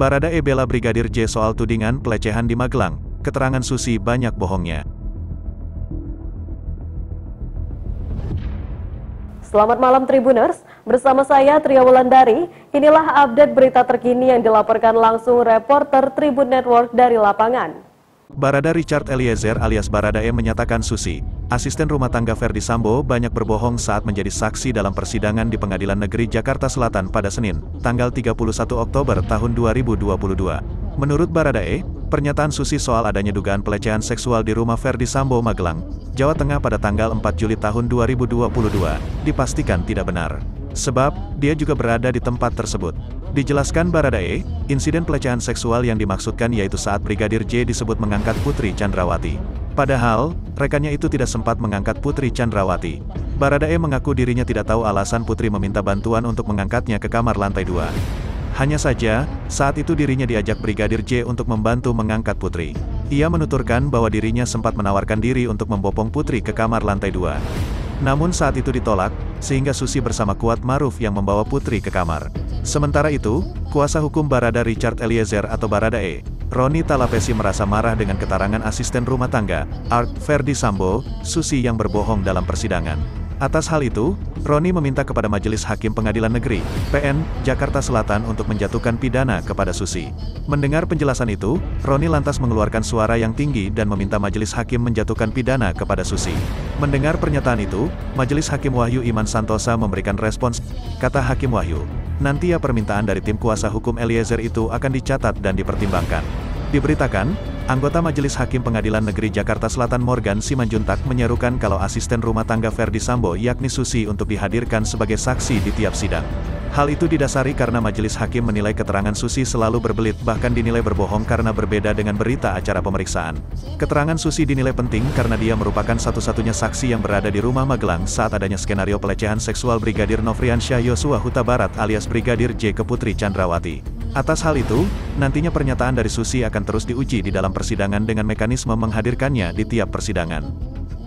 Barada bela Brigadir J soal tudingan pelecehan di Magelang, keterangan Susi banyak bohongnya. Selamat malam Tribuners, bersama saya Tria Wulandari. Inilah update berita terkini yang dilaporkan langsung reporter Tribun Network dari lapangan. Barada Richard Eliezer alias Barada menyatakan Susi, asisten rumah tangga Ferdy Sambo, banyak berbohong saat menjadi saksi dalam persidangan di Pengadilan Negeri Jakarta Selatan pada Senin, tanggal 31 Oktober tahun 2022. Menurut Barada pernyataan Susi soal adanya dugaan pelecehan seksual di rumah Ferdy Sambo Magelang, Jawa Tengah pada tanggal 4 Juli tahun 2022, dipastikan tidak benar. Sebab, dia juga berada di tempat tersebut. Dijelaskan Baradae, insiden pelecehan seksual yang dimaksudkan yaitu saat Brigadir J disebut mengangkat Putri Candrawathi. Padahal, rekannya itu tidak sempat mengangkat Putri Candrawathi. Baradae mengaku dirinya tidak tahu alasan Putri meminta bantuan untuk mengangkatnya ke kamar lantai 2. Hanya saja, saat itu dirinya diajak Brigadir J untuk membantu mengangkat Putri. Ia menuturkan bahwa dirinya sempat menawarkan diri untuk membopong Putri ke kamar lantai 2. Namun saat itu ditolak, sehingga Susi bersama Kuat Maruf yang membawa Putri ke kamar. Sementara itu, kuasa hukum Barada Richard Eliezer atau Baradae, Ronny Talapessy merasa marah dengan keterangan asisten rumah tangga, Art Ferdy Sambo, Susi yang berbohong dalam persidangan. Atas hal itu, Ronny meminta kepada Majelis Hakim Pengadilan Negeri, PN, Jakarta Selatan untuk menjatuhkan pidana kepada Susi. Mendengar penjelasan itu, Ronny lantas mengeluarkan suara yang tinggi dan meminta Majelis Hakim menjatuhkan pidana kepada Susi. Mendengar pernyataan itu, Majelis Hakim Wahyu Iman Santosa memberikan respons, kata Hakim Wahyu. Nanti ya permintaan dari tim kuasa hukum Eliezer itu akan dicatat dan dipertimbangkan. Diberitakan, anggota Majelis Hakim Pengadilan Negeri Jakarta Selatan Morgan Simanjuntak menyerukan kalau asisten rumah tangga Ferdy Sambo yakni Susi untuk dihadirkan sebagai saksi di tiap sidang. Hal itu didasari karena Majelis Hakim menilai keterangan Susi selalu berbelit bahkan dinilai berbohong karena berbeda dengan berita acara pemeriksaan. Keterangan Susi dinilai penting karena dia merupakan satu-satunya saksi yang berada di rumah Magelang saat adanya skenario pelecehan seksual Brigadir Nofriansyah Yosua Huta Barat alias Brigadir J ke Putri Candrawathi. Atas hal itu, nantinya pernyataan dari Susi akan terus diuji di dalam persidangan dengan mekanisme menghadirkannya di tiap persidangan.